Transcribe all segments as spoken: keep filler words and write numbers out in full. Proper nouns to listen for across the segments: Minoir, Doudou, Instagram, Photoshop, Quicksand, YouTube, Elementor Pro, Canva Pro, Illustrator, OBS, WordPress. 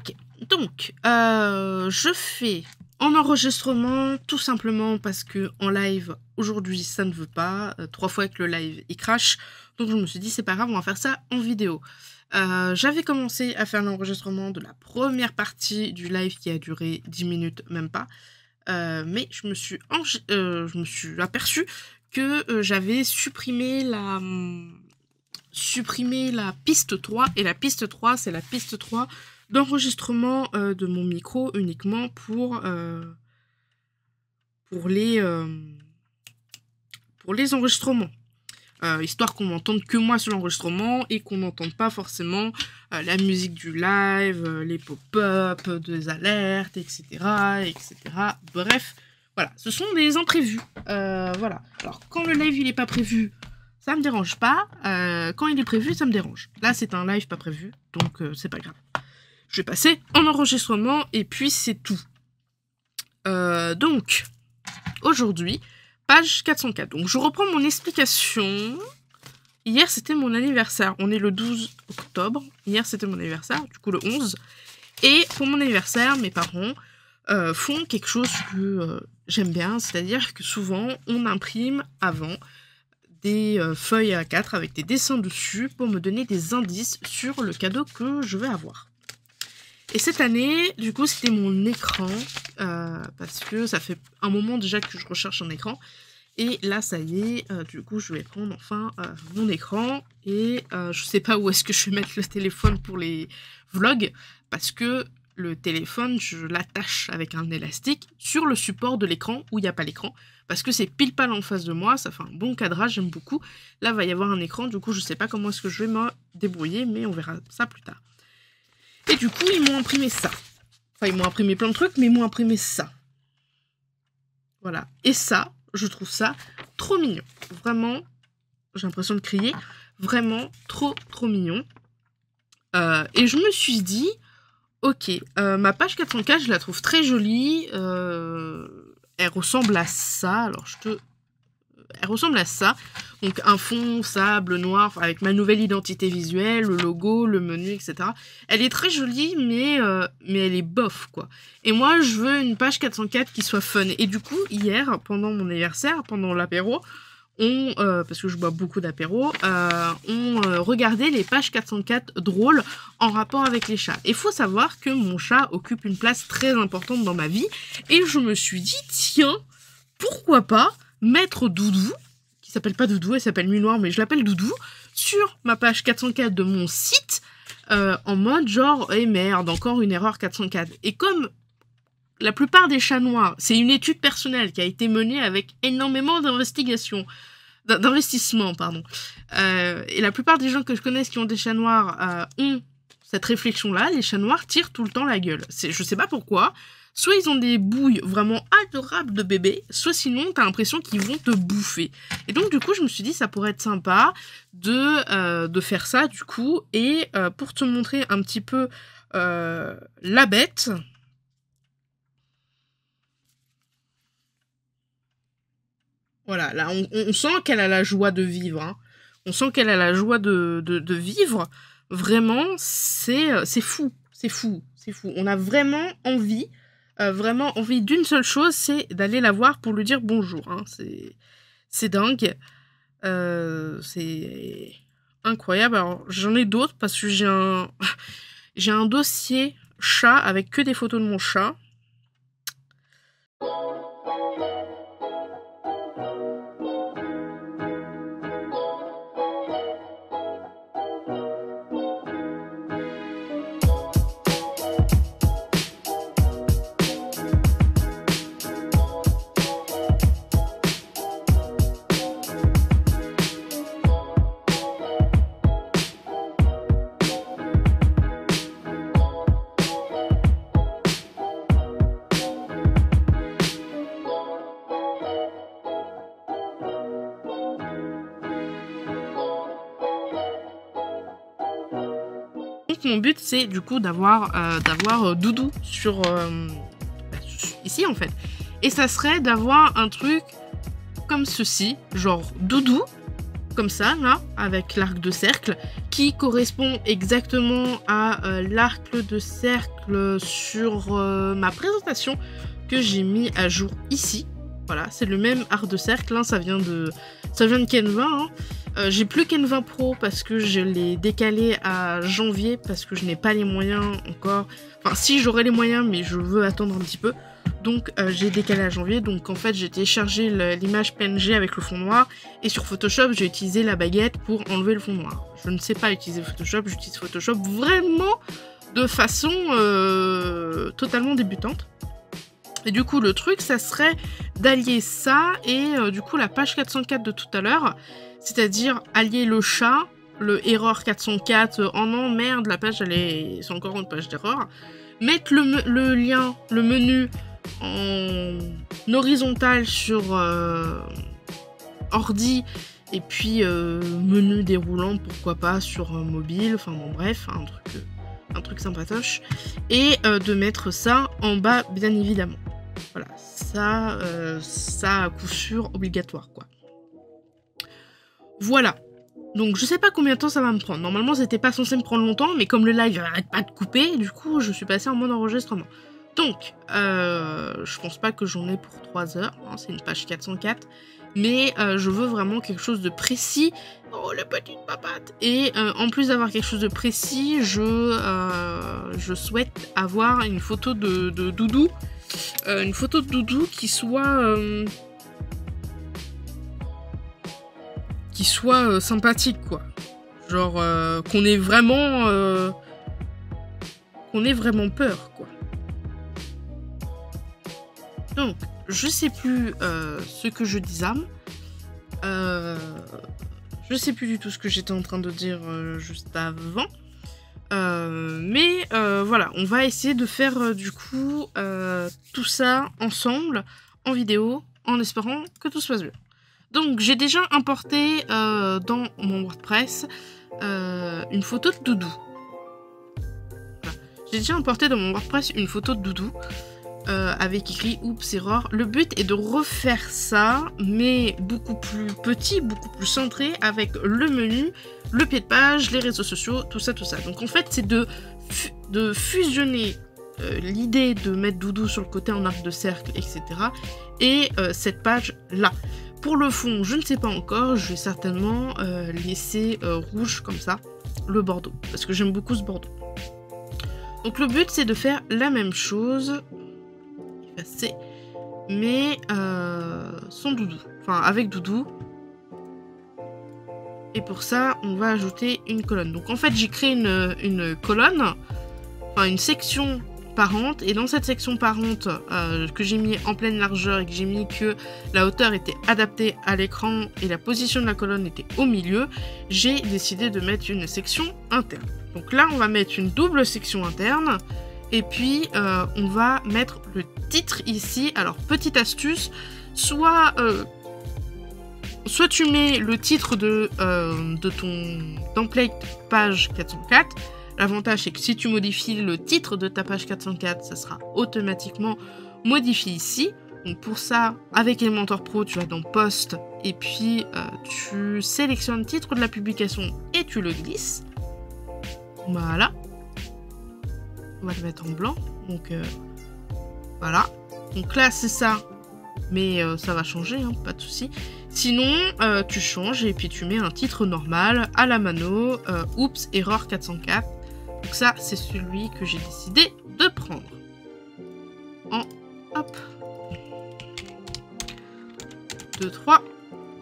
Ok, donc euh, je fais en enregistrement tout simplement parce que en live aujourd'hui ça ne veut pas. Euh, trois fois avec le live il crache, donc je me suis dit c'est pas grave, on va faire ça en vidéo. Euh, J'avais commencé à faire l'enregistrement de la première partie du live qui a duré dix minutes, même pas. Euh, mais je me suis, euh, je me suis aperçue que euh, j'avais supprimé la, hum, supprimé la piste trois. Et la piste trois, c'est la piste trois d'enregistrement euh, de mon micro uniquement pour, euh, pour, les, euh, pour les enregistrements. Euh, histoire qu'on n'entende que moi sur l'enregistrement et qu'on n'entende pas forcément euh, la musique du live, euh, les pop-up, euh, des alertes, et cetera, et cetera. Bref, voilà, ce sont des imprévus. Euh, voilà. Alors, quand le live il n'est pas prévu, ça ne me dérange pas. Euh, quand il est prévu, ça me dérange. Là, c'est un live pas prévu, donc euh, c'est pas grave. Je vais passer en enregistrement et puis c'est tout. Euh, donc, aujourd'hui... Page quatre cent quatre. Donc, je reprends mon explication. Hier, c'était mon anniversaire. On est le douze octobre. Hier, c'était mon anniversaire. Du coup, le onze. Et pour mon anniversaire, mes parents euh, font quelque chose que euh, j'aime bien. C'est-à-dire que souvent, on imprime avant des euh, feuilles A quatre avec des dessins dessus pour me donner des indices sur le cadeau que je vais avoir. Et cette année, du coup, c'était mon écran, euh, parce que ça fait un moment déjà que je recherche un écran. Et là, ça y est, euh, du coup, je vais prendre enfin euh, mon écran. Et euh, je sais pas où est-ce que je vais mettre le téléphone pour les vlogs, parce que le téléphone, je l'attache avec un élastique sur le support de l'écran où il n'y a pas l'écran, parce que c'est pile pal en face de moi, ça fait un bon cadrage, j'aime beaucoup. Là, il va y avoir un écran, du coup, je sais pas comment est-ce que je vais me débrouiller, mais on verra ça plus tard. Et du coup, ils m'ont imprimé ça. Enfin, ils m'ont imprimé plein de trucs, mais ils m'ont imprimé ça. Voilà. Et ça, je trouve ça trop mignon. Vraiment, j'ai l'impression de crier. Vraiment, trop, trop mignon. Euh, et je me suis dit, ok, euh, ma page quatre cent quatre, je la trouve très jolie. Euh, elle ressemble à ça. Alors, je te... Elle ressemble à ça, donc un fond sable noir avec ma nouvelle identité visuelle, le logo, le menu, et cetera. Elle est très jolie, mais, euh, mais elle est bof, quoi. Et moi, je veux une page quatre cent quatre qui soit fun. Et du coup, hier, pendant mon anniversaire, pendant l'apéro, on, euh, parce que je bois beaucoup d'apéro, euh, on euh, regardait les pages quatre cent quatre drôles en rapport avec les chats. Et il faut savoir que mon chat occupe une place très importante dans ma vie. Et je me suis dit, tiens, pourquoi pas mettre Doudou, qui s'appelle pas Doudou, elle s'appelle Minoir, mais je l'appelle Doudou, sur ma page quatre cent quatre de mon site, euh, en mode genre, eh merde, encore une erreur quatre cent quatre. Et comme la plupart des chats noirs, c'est une étude personnelle qui a été menée avec énormément d'investigations, d'investissement, pardon. Euh, et la plupart des gens que je connaisse qui ont des chats noirs euh, ont cette réflexion-là, les chats noirs tirent tout le temps la gueule. Je sais pas pourquoi. Soit ils ont des bouilles vraiment adorables de bébé, soit sinon t'as l'impression qu'ils vont te bouffer. Et donc du coup je me suis dit ça pourrait être sympa de, euh, de faire ça du coup. Et euh, pour te montrer un petit peu euh, la bête... Voilà, là on, on sent qu'elle a la joie de vivre. Hein. On sent qu'elle a la joie de, de, de vivre. Vraiment c'est fou, c'est fou, c'est fou. On a vraiment envie... Euh, vraiment envie d'une seule chose, c'est d'aller la voir pour lui dire bonjour. Hein. C'est dingue. Euh, c'est incroyable. Alors, j'en ai d'autres parce que j'ai un... j'ai un dossier chat avec que des photos de mon chat. Mon but c'est du coup d'avoir euh, d'avoir euh, Doudou sur euh, ici en fait, et ça serait d'avoir un truc comme ceci, genre Doudou comme ça là avec l'arc de cercle qui correspond exactement à euh, l'arc de cercle sur euh, ma présentation que j'ai mis à jour ici. Voilà, c'est le même arc de cercle, hein, ça vient de, ça vient de Canva. Hein. Euh, j'ai plus Canva Pro parce que je l'ai décalé à janvier parce que je n'ai pas les moyens encore. Enfin, si, j'aurai les moyens, mais je veux attendre un petit peu. Donc euh, j'ai décalé à janvier, donc en fait j'ai téléchargé l'image P N G avec le fond noir et sur Photoshop j'ai utilisé la baguette pour enlever le fond noir. Je ne sais pas utiliser Photoshop, j'utilise Photoshop vraiment de façon euh, totalement débutante. Et du coup le truc ça serait d'allier ça et euh, du coup la page quatre cent quatre de tout à l'heure, c'est-à-dire allier le chat, le erreur quatre cent quatre, euh, oh non merde la page elle est, c'est encore une page d'erreur, mettre le, le lien, le menu en horizontal sur euh, ordi et puis euh, menu déroulant pourquoi pas sur euh, mobile, enfin bon bref un truc, euh, un truc sympatoche et euh, de mettre ça en bas bien évidemment, voilà ça, euh, ça à coup sûr obligatoire quoi. Voilà, donc je sais pas combien de temps ça va me prendre, normalement c'était pas censé me prendre longtemps mais comme le live n'arrête pas de couper du coup je suis passée en mode enregistrement. Donc, euh, je pense pas que j'en ai pour trois heures, hein, c'est une page quatre cent quatre, mais euh, je veux vraiment quelque chose de précis. Oh, la petite papate! Et euh, en plus d'avoir quelque chose de précis, je, euh, je souhaite avoir une photo de, de Doudou, euh, une photo de Doudou qui soit, euh, qui soit euh, sympathique, quoi. Genre, euh, qu'on ait vraiment, euh, qu'on ait vraiment peur, quoi. Donc, je sais plus euh, ce que je disais. Euh, je sais plus du tout ce que j'étais en train de dire euh, juste avant. Euh, mais euh, voilà, on va essayer de faire euh, du coup euh, tout ça ensemble, en vidéo, en espérant que tout se passe bien. Donc, j'ai déjà importé euh, dans mon WordPress euh, une photo de Doudou. Voilà. J'ai déjà importé dans mon WordPress une photo de Doudou. Euh, avec écrit oups erreur. Le but est de refaire ça, mais beaucoup plus petit, beaucoup plus centré, avec le menu, le pied de page, les réseaux sociaux, tout ça, tout ça. Donc en fait, c'est de, fu de fusionner euh, l'idée de mettre Doudou sur le côté en arc de cercle, et cetera. Et euh, cette page-là. Pour le fond, je ne sais pas encore, je vais certainement euh, laisser euh, rouge comme ça, le bordeaux, parce que j'aime beaucoup ce bordeaux. Donc le but, c'est de faire la même chose. C'est mais euh, sans Doudou, enfin avec Doudou, et pour ça on va ajouter une colonne. Donc en fait j'ai créé une, une colonne, enfin une section parente, et dans cette section parente euh, que j'ai mis en pleine largeur et que j'ai mis que la hauteur était adaptée à l'écran et la position de la colonne était au milieu, j'ai décidé de mettre une section interne. Donc là on va mettre une double section interne. Et puis, euh, on va mettre le titre ici. Alors, petite astuce, soit, euh, soit tu mets le titre de, euh, de ton template page quatre cent quatre. L'avantage, c'est que si tu modifies le titre de ta page quatre cent quatre, ça sera automatiquement modifié ici. Donc, pour ça, avec Elementor Pro, tu vas dans Post, et puis euh, tu sélectionnes le titre de la publication et tu le glisses. Voilà. On va le mettre en blanc, donc euh, voilà. Donc là, c'est ça, mais euh, ça va changer, hein, pas de souci. Sinon, euh, tu changes et puis tu mets un titre normal à la mano, euh, oups, erreur quatre cent quatre. Donc ça, c'est celui que j'ai décidé de prendre. En hop, deux, trois,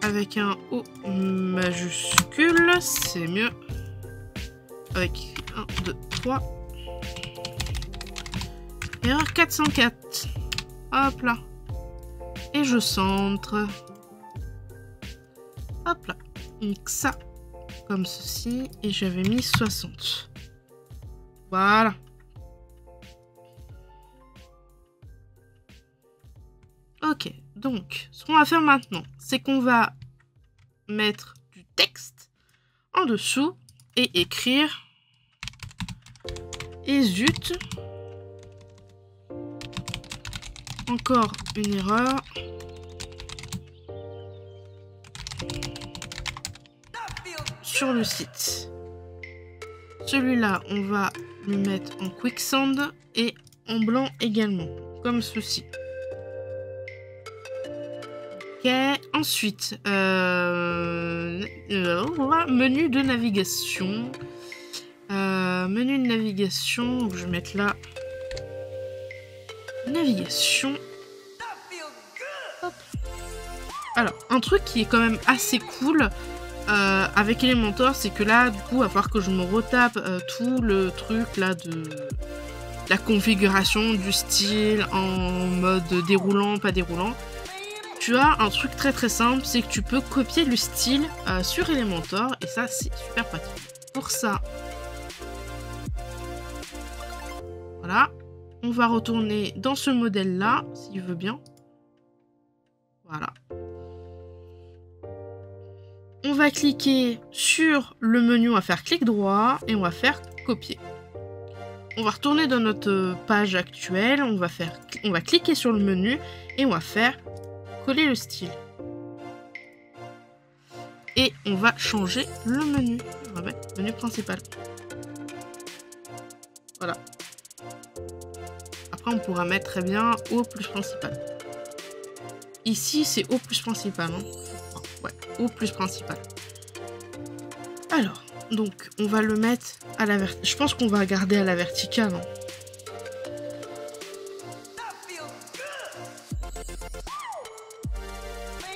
avec un O majuscule, c'est mieux. Avec un, deux, trois. Erreur quatre cent quatre. Hop là. Et je centre. Hop là. Donc ça, comme ceci. Et j'avais mis soixante. Voilà. Ok. Donc, ce qu'on va faire maintenant, c'est qu'on va mettre du texte en dessous et écrire. Et zut. Encore une erreur. Sur le site. Celui-là, on va le mettre en Quicksand et en blanc également, comme ceci. Ok, ensuite, euh, euh, menu de navigation. Euh, menu de navigation, je vais mettre là. Navigation. Hop. Alors, un truc qui est quand même assez cool euh, avec Elementor, c'est que là, du coup, à part que je me retape euh, tout le truc là de la configuration du style en mode déroulant, pas déroulant, tu as un truc très très simple, c'est que tu peux copier le style euh, sur Elementor et ça, c'est super pratique. Pour ça, voilà, on va retourner dans ce modèle là, s'il veut bien. Voilà. On va cliquer sur le menu, on va faire clic droit et on va faire copier. On va retourner dans notre page actuelle, on va, faire, on va cliquer sur le menu et on va faire coller le style. Et on va changer le menu. On va mettre menu principal. Voilà. Après, on pourra mettre très bien O plus principal. Ici, c'est O plus principal. Hein. Ouais, O plus principal. Alors, donc, on va le mettre à la verticale. Je pense qu'on va garder à la verticale. Hein.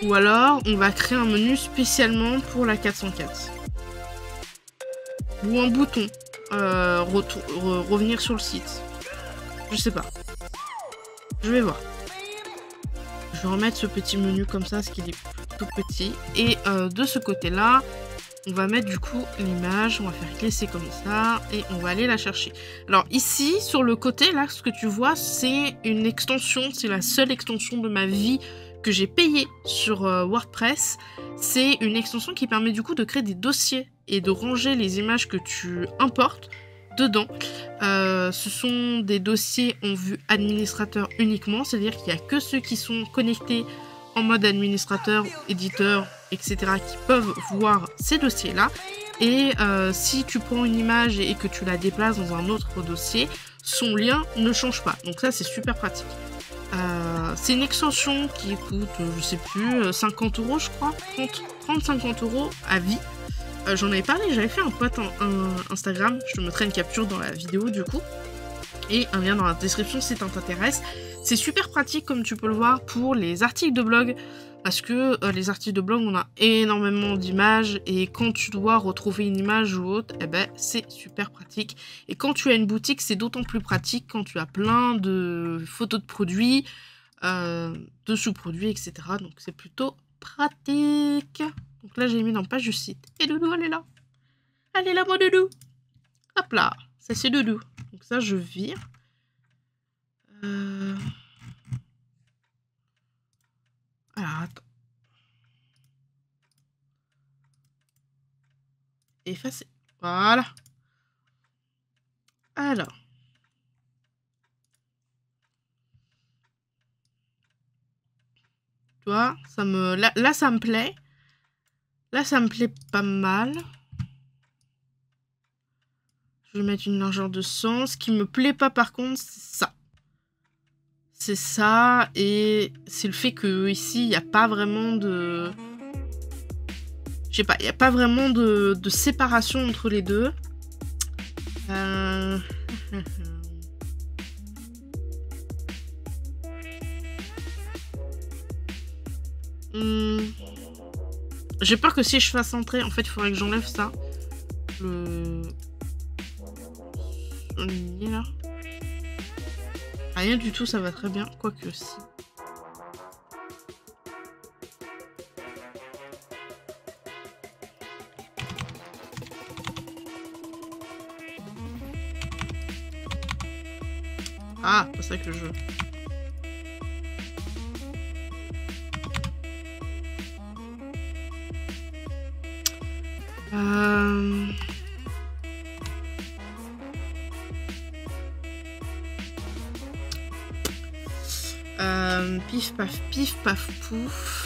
Ou alors, on va créer un menu spécialement pour la quatre cent quatre. Ou un bouton. Euh, retour, re, revenir sur le site. Je sais pas. Je vais voir. Je vais remettre ce petit menu comme ça, parce qu'il est tout petit. Et euh, de ce côté-là, on va mettre du coup l'image. On va faire glisser comme ça. Et on va aller la chercher. Alors ici, sur le côté, là, ce que tu vois, c'est une extension. C'est la seule extension de ma vie que j'ai payé sur euh, WordPress. C'est une extension qui permet du coup de créer des dossiers et de ranger les images que tu importes dedans. Euh, ce sont des dossiers en vue administrateur uniquement, c'est-à-dire qu'il n'y a que ceux qui sont connectés en mode administrateur, éditeur, et cetera qui peuvent voir ces dossiers-là. Et euh, si tu prends une image et que tu la déplaces dans un autre dossier, son lien ne change pas. Donc ça, c'est super pratique. Euh, c'est une extension qui coûte, je sais plus, cinquante euros je crois, trente à cinquante euros à vie. Euh, J'en avais parlé, j'avais fait un pote en, en Instagram, je te mettrai une capture dans la vidéo du coup, et un lien dans la description si ça t'intéresse. C'est super pratique comme tu peux le voir pour les articles de blog, parce que euh, les articles de blog on a énormément d'images, et quand tu dois retrouver une image ou autre, eh ben, c'est super pratique. Et quand tu as une boutique, c'est d'autant plus pratique quand tu as plein de photos de produits, euh, de sous-produits, et cetera. Donc c'est plutôt pratique. Donc là, j'ai mis dans page du site. Et Doudou, elle est là. Elle est là, mon Doudou. Hop là. Ça, c'est Doudou. Donc ça, je vire. Euh... Alors, attends. Effacer. Voilà. Alors. Tu vois, ça me... là, là ça me plaît. Là, ça me plaît pas mal. Je vais mettre une largeur de cent. Ce qui me plaît pas, par contre, c'est ça. C'est ça. Et c'est le fait que ici, il n'y a pas vraiment de... Je sais pas, il n'y a pas vraiment de, de séparation entre les deux. Euh... hmm. J'ai peur que si je fasse entrer, en fait, il faudrait que j'enlève ça. Le... Il est là. Rien du tout, ça va très bien. Quoique si. Ah, c'est ça que je veux. Euh... Euh, pif paf pif paf pouf.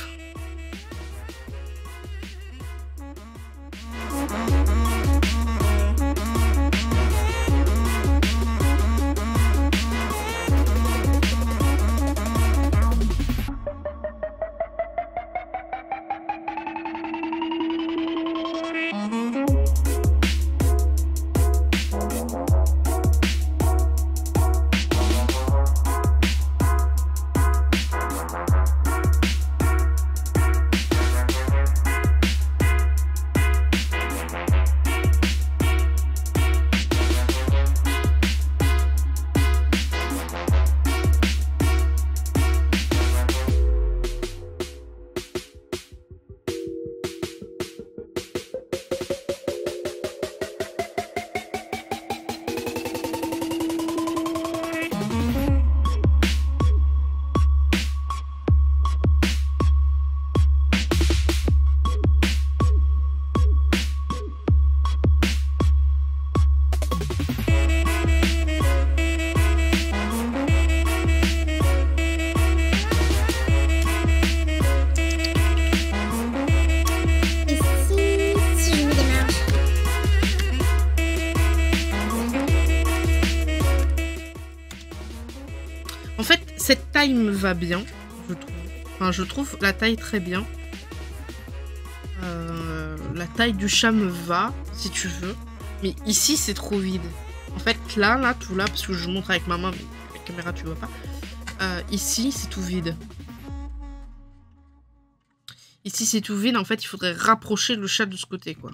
Cette taille me va bien, je trouve. Enfin, je trouve la taille très bien. Euh, la taille du chat me va, si tu veux. Mais ici, c'est trop vide. En fait, là, là, tout là, parce que je vous montre avec ma main, mais la caméra, tu vois pas. Euh, ici, c'est tout vide. Ici, c'est tout vide. En fait, il faudrait rapprocher le chat de ce côté, quoi.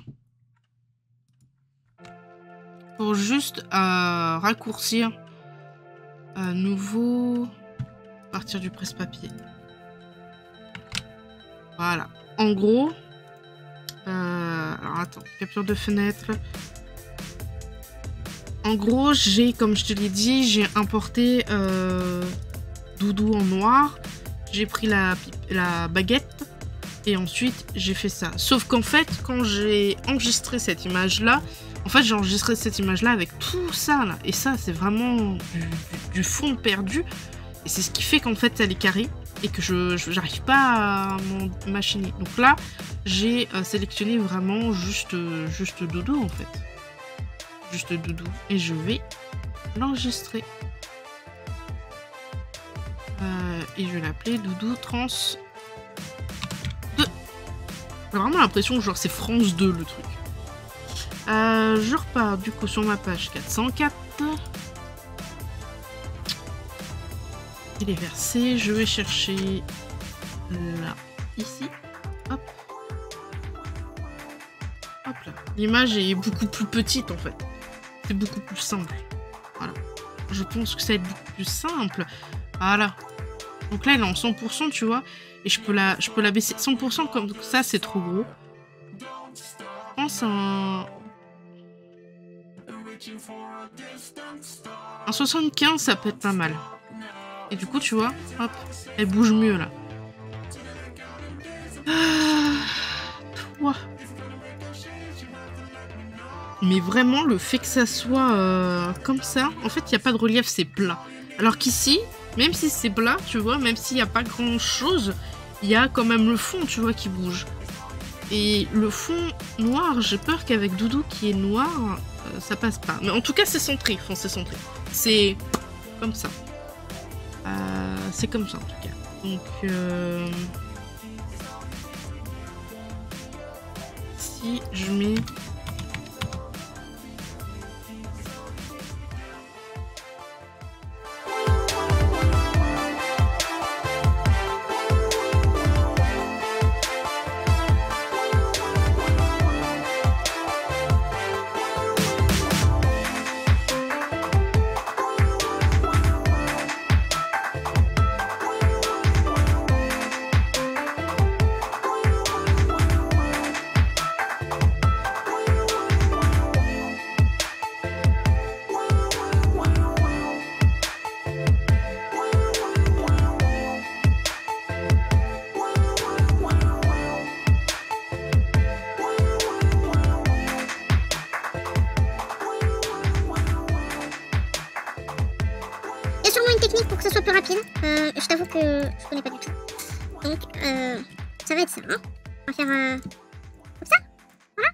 Pour juste euh, raccourcir à nouveau à partir du presse-papier. Voilà. En gros, euh, alors attends, capture de fenêtre. En gros, j'ai, comme je te l'ai dit, j'ai importé euh, Doudou en noir. J'ai pris la, la baguette et ensuite j'ai fait ça. Sauf qu'en fait, quand j'ai enregistré cette image-là, en fait, j'ai enregistré cette image-là avec tout ça, là. Et ça, c'est vraiment du, du, du fond perdu. Et c'est ce qui fait qu'en fait, elle est carrée et que je n'arrive pas à m'en machiner. Donc là, j'ai euh, sélectionné vraiment juste, euh, juste Doudou, en fait. Juste Doudou. Et je vais l'enregistrer. Euh, et je vais l'appeler Doudou Trans deux. J'ai vraiment l'impression que genre c'est France deux, le truc. Euh, je repars du coup sur ma page quatre cent quatre. Il est versé. Je vais chercher là, ici. Hop. Hop là. L'image est beaucoup plus petite en fait. C'est beaucoup plus simple. Voilà. Je pense que ça va être beaucoup plus simple. Voilà. Donc là, elle est en cent pour cent, tu vois. Et je peux la, je peux la baisser cent pour cent comme ça, c'est trop gros. Je pense à un. Un soixante-quinze, ça peut être pas mal. Et du coup, tu vois, hop, elle bouge mieux là. Ah, mais vraiment, le fait que ça soit euh, comme ça, en fait, il n'y a pas de relief, c'est plat. Alors qu'ici, même si c'est plat, tu vois, même s'il n'y a pas grand chose, il y a quand même le fond, tu vois, qui bouge. Et le fond noir, j'ai peur qu'avec Doudou qui est noir, euh, ça passe pas. Mais en tout cas, c'est centré. Enfin, c'est centré. C'est comme ça. Euh, c'est comme ça, en tout cas. Donc, euh... si je mets... Euh, je t'avoue que je connais pas du tout. Donc, euh, ça va être ça, hein. On va faire euh, comme ça. Voilà.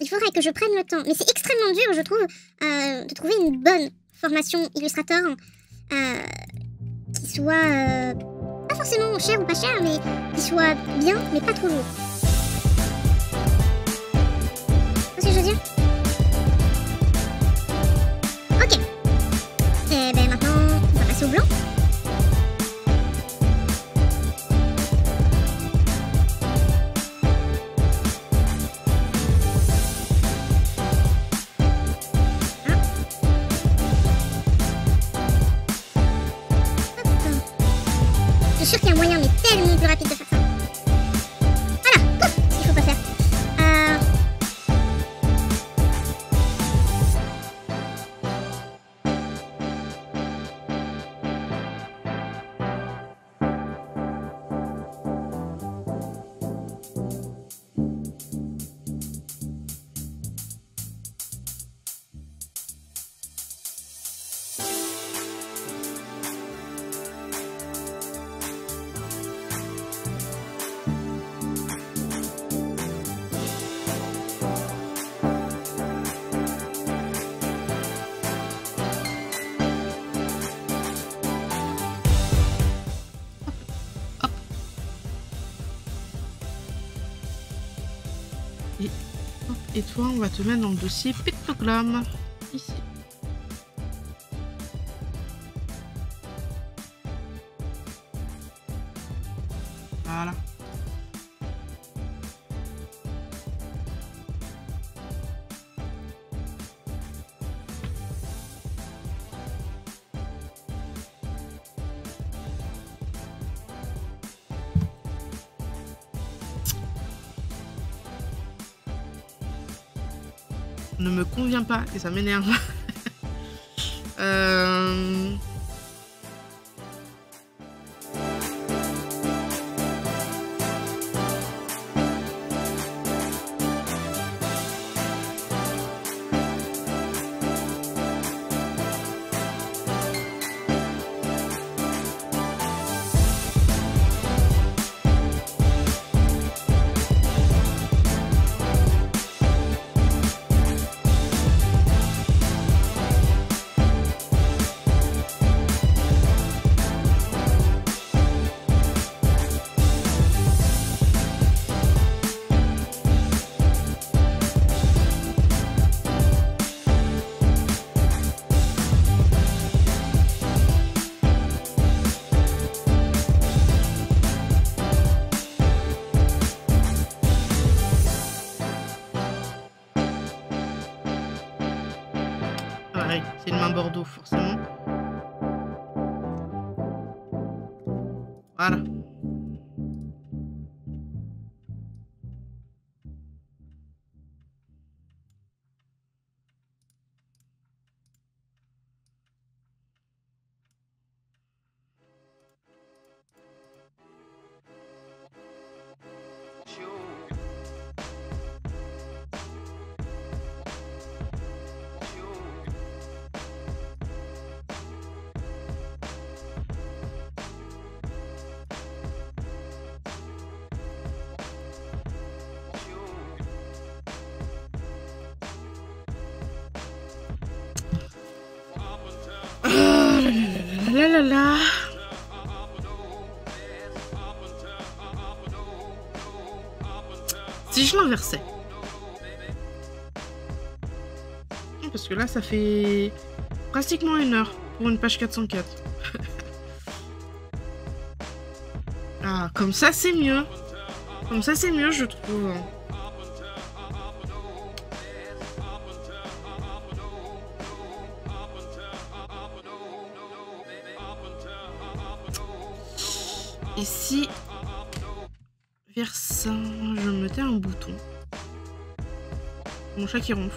Il faudrait que je prenne le temps. Mais c'est extrêmement dur, je trouve, euh, de trouver une bonne formation Illustrator euh, qui soit euh, pas forcément chère ou pas chère, mais qui soit bien, mais pas trop lourd. Tu vois ce que je veux dire ? Blanc. Je suis sûre qu'il y a un moyen mais tellement plus rapide de faire ça. Voilà, ouf, ce qu'il faut pas faire. Euh... et, hop, et toi on va te mettre dans le dossier pictogramme ici. Voilà. Ne me convient pas et ça m'énerve. euh... C'est une main Bordeaux, forcément. Voilà. La la la. Si je l'inversais. Parce que là, ça fait pratiquement une heure pour une page quatre cent quatre. Ah, comme ça, c'est mieux. Comme ça, c'est mieux, je trouve. Et si vers ça, je mettais un bouton. Mon chat qui ronfle.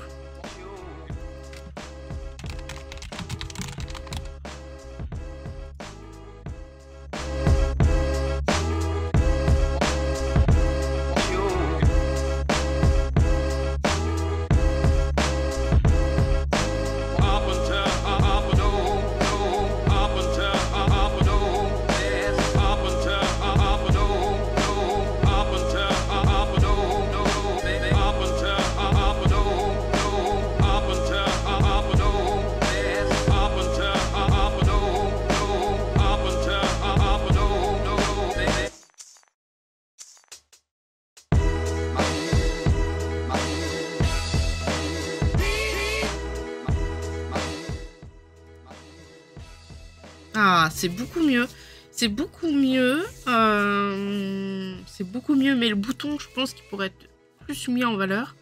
Ah, c'est beaucoup mieux, c'est beaucoup mieux, euh, c'est beaucoup mieux, mais le bouton, je pense qu'il pourrait être plus mis en valeur.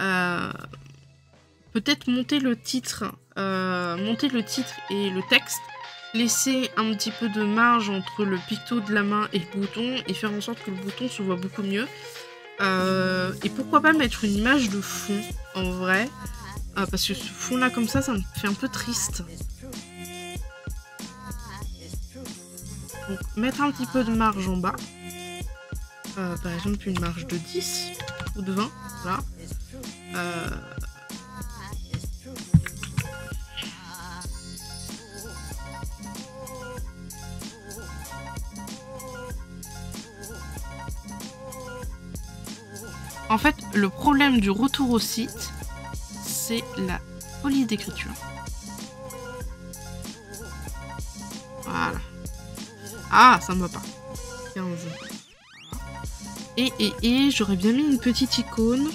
Euh, peut-être monter le titre, euh, monter le titre et le texte, laisser un petit peu de marge entre le picto de la main et le bouton, et faire en sorte que le bouton se voit beaucoup mieux. Euh, et pourquoi pas mettre une image de fond, en vrai, euh, parce que ce fond-là, comme ça, ça me fait un peu triste. Donc, mettre un petit peu de marge en bas, euh, par exemple une marge de dix ou de vingt, voilà. Euh... En fait, le problème du retour au site, c'est la police d'écriture. Voilà. Ah, ça me va pas. quinze. Et, et, et, j'aurais bien mis une petite icône.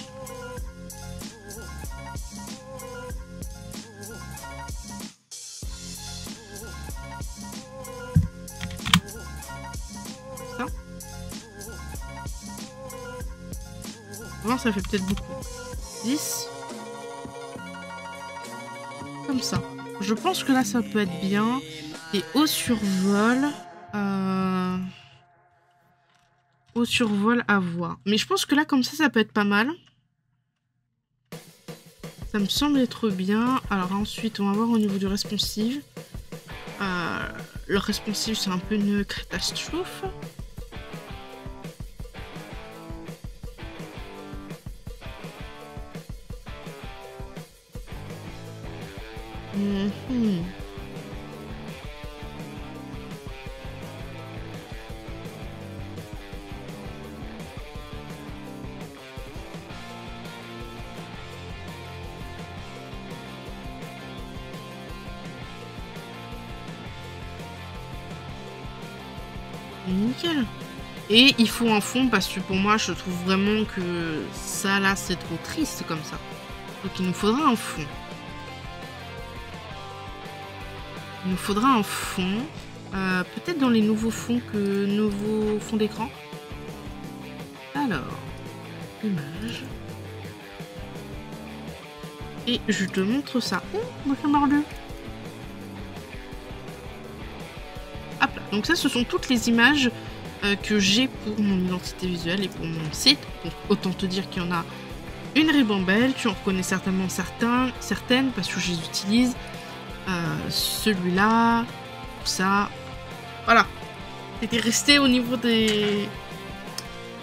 Ça. Vraiment, ça fait peut-être beaucoup. dix. Comme ça. Je pense que là, ça peut être bien. Et au survol... Euh... Au survol à voir. Mais je pense que là, comme ça, ça peut être pas mal. Ça me semble être bien. Alors ensuite, on va voir au niveau du responsive. Euh... Le responsive, c'est un peu une catastrophe. Mmh. Nickel. Et il faut un fond parce que pour moi je trouve vraiment que ça là c'est trop triste comme ça. Donc il nous faudra un fond. Il nous faudra un fond, euh, peut-être dans les nouveaux fonds que nouveaux fonds d'écran. Alors, image. Et je te montre ça. Oh, mon chat mordu. Hop là. Donc ça, ce sont toutes les images euh, que j'ai pour mon identité visuelle et pour mon site. Donc, autant te dire qu'il y en a une ribambelle. Tu en reconnais certainement certains, certaines parce que je les utilise. Euh, celui-là, ça, voilà. C'était resté au niveau des...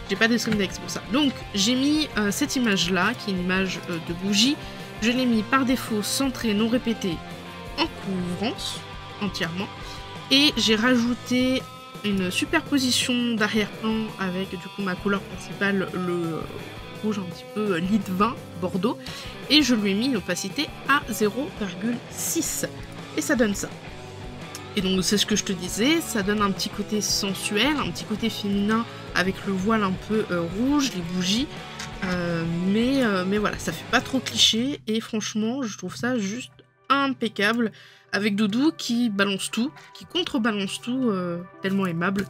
J'ai pas des thumbnails pour ça. Donc, j'ai mis euh, cette image-là, qui est une image euh, de bougie. Je l'ai mis par défaut, centrée, non répétée, en couvrance, entièrement. Et j'ai rajouté une superposition d'arrière-plan avec, du coup, ma couleur principale, le rouge un petit peu, lit de vin, Bordeaux. Et je lui ai mis une opacité à zéro virgule six. Et ça donne ça. Et donc c'est ce que je te disais, ça donne un petit côté sensuel, un petit côté féminin avec le voile un peu euh, rouge, les bougies. Euh, mais, euh, mais voilà, ça fait pas trop cliché. Et franchement, je trouve ça juste impeccable. Avec Doudou qui balance tout, qui contrebalance tout, euh, tellement aimable.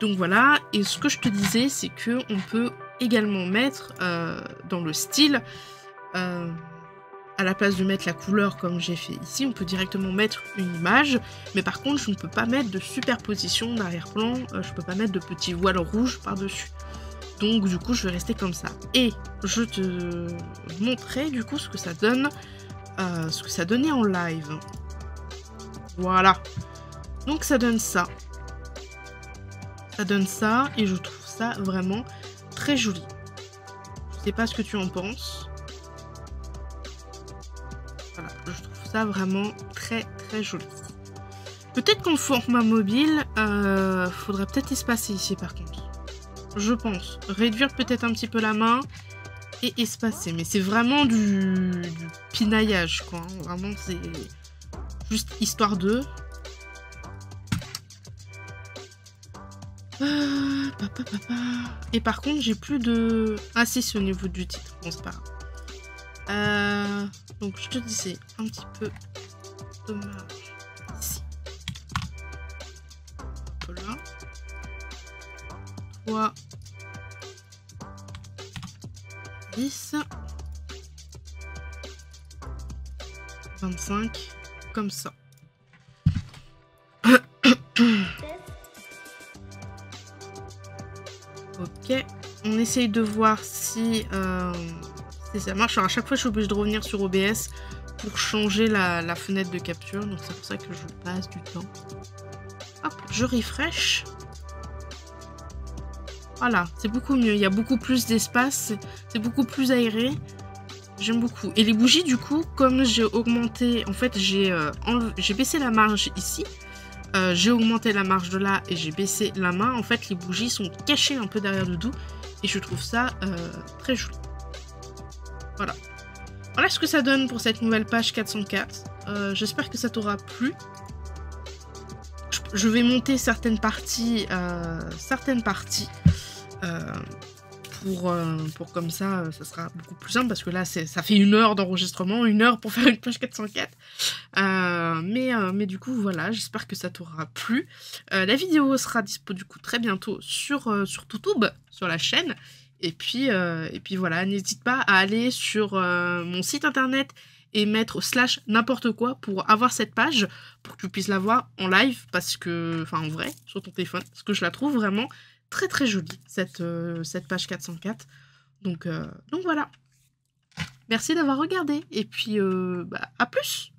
Donc voilà, et ce que je te disais, c'est que on peut également mettre euh, dans le style... Euh, à la place de mettre la couleur comme j'ai fait ici, on peut directement mettre une image, mais par contre je ne peux pas mettre de superposition d'arrière-plan, euh, je peux pas mettre de petit voile rouge par-dessus. Donc du coup je vais rester comme ça. Et je te montrerai du coup ce que ça donne, euh, ce que ça donnait en live. Voilà. Donc ça donne ça. Ça donne ça et je trouve ça vraiment très joli. Je sais pas ce que tu en penses. Voilà, je trouve ça vraiment très très joli. Peut-être qu'en format mobile, euh, faudrait peut-être espacer ici par contre. Je pense. Réduire peut-être un petit peu la main et espacer. Mais c'est vraiment du, du pinaillage quoi. Hein. Vraiment c'est juste histoire de... Euh, papa, papa. Et par contre j'ai plus de... Ah si, c'est au niveau du titre, bon c'est pas grave. Euh, donc je te disais un petit peu dommage ici. Voilà. trois, dix, vingt-cinq, comme ça. Ok, on essaye de voir si... Euh... Et ça marche. Alors à chaque fois je suis obligée de revenir sur O B S pour changer la, la fenêtre de capture, donc c'est pour ça que je passe du temps. Hop, je refresh. Voilà, c'est beaucoup mieux, il y a beaucoup plus d'espace, c'est beaucoup plus aéré, j'aime beaucoup. Et les bougies du coup, comme j'ai augmenté, en fait j'ai euh, j'ai baissé la marge ici, euh, j'ai augmenté la marge de là et j'ai baissé la main, en fait les bougies sont cachées un peu derrière le dos et je trouve ça euh, très joli. Voilà. Voilà ce que ça donne pour cette nouvelle page quatre cent quatre. Euh, J'espère que ça t'aura plu. Je vais monter certaines parties, euh, certaines parties euh, pour, euh, pour comme ça, euh, ça sera beaucoup plus simple, parce que là, ça fait une heure d'enregistrement, une heure pour faire une page quatre cent quatre. Euh, mais, euh, mais du coup, voilà, j'espère que ça t'aura plu. Euh, la vidéo sera dispo du coup très bientôt sur, euh, sur YouTube, sur la chaîne. Et puis, euh, et puis voilà, n'hésite pas à aller sur euh, mon site internet et mettre slash n'importe quoi pour avoir cette page, pour que tu puisses la voir en live, parce que, enfin en vrai, sur ton téléphone, parce que je la trouve vraiment très très jolie, cette, euh, cette page quatre cent quatre. Donc, euh, donc voilà. Merci d'avoir regardé, et puis euh, bah, à plus!